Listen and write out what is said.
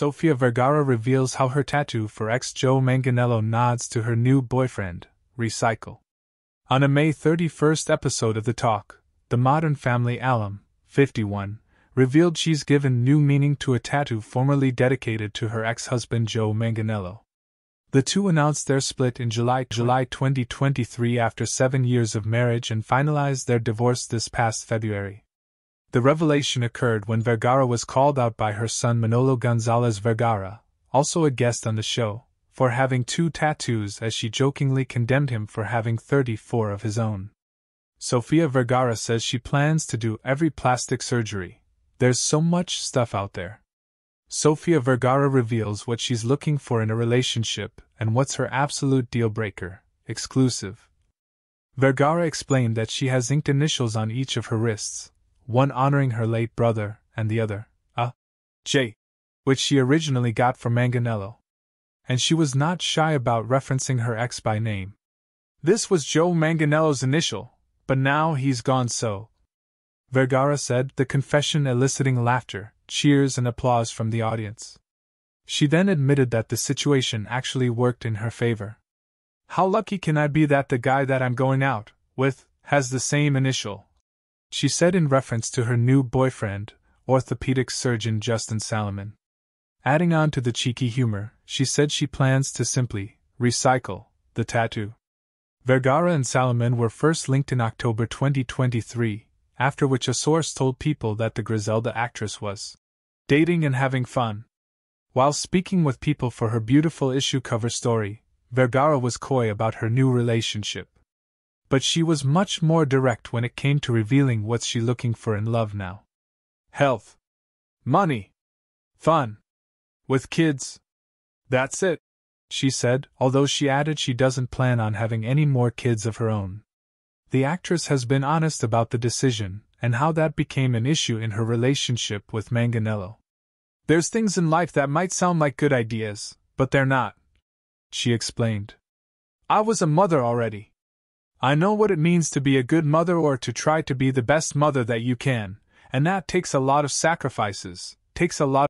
Sofía Vergara reveals how her tattoo for ex Joe Manganiello nods to her new boyfriend, Recycle. On a May 31st episode of The Talk, the Modern Family alum, 51, revealed she's given new meaning to a tattoo formerly dedicated to her ex-husband Joe Manganiello. The two announced their split in July 2023 after 7 years of marriage and finalized their divorce this past February. The revelation occurred when Vergara was called out by her son Manolo Gonzalez Vergara, also a guest on the show, for having 2 tattoos as she jokingly condemned him for having 34 of his own. Sofía Vergara says she plans to do every plastic surgery. There's so much stuff out there. Sofía Vergara reveals what she's looking for in a relationship and what's her absolute deal-breaker. Exclusive. Vergara explained that she has inked initials on each of her wrists, one honoring her late brother, and the other, J, which she originally got from Manganiello. And she was not shy about referencing her ex by name. This was Joe Manganiello's initial, but now he's gone, so. Vergara said, the confession eliciting laughter, cheers and applause from the audience. She then admitted that the situation actually worked in her favor. How lucky can I be that the guy that I'm going out with has the same initial? She said in reference to her new boyfriend, orthopedic surgeon Justin Saliman. Adding on to the cheeky humor, she said she plans to simply recycle the tattoo. Vergara and Saliman were first linked in October 2023, after which a source told People that the Griselda actress was dating and having fun. While speaking with People for her Beautiful issue cover story, Vergara was coy about her new relationship. But she was much more direct when it came to revealing what she's looking for in love now. Health. Money. Fun. With kids. That's it, she said, although she added she doesn't plan on having any more kids of her own. The actress has been honest about the decision and how that became an issue in her relationship with Manganiello. There's things in life that might sound like good ideas, but they're not, she explained. I was a mother already. I know what it means to be a good mother or to try to be the best mother that you can, and that takes a lot of sacrifices, takes a lot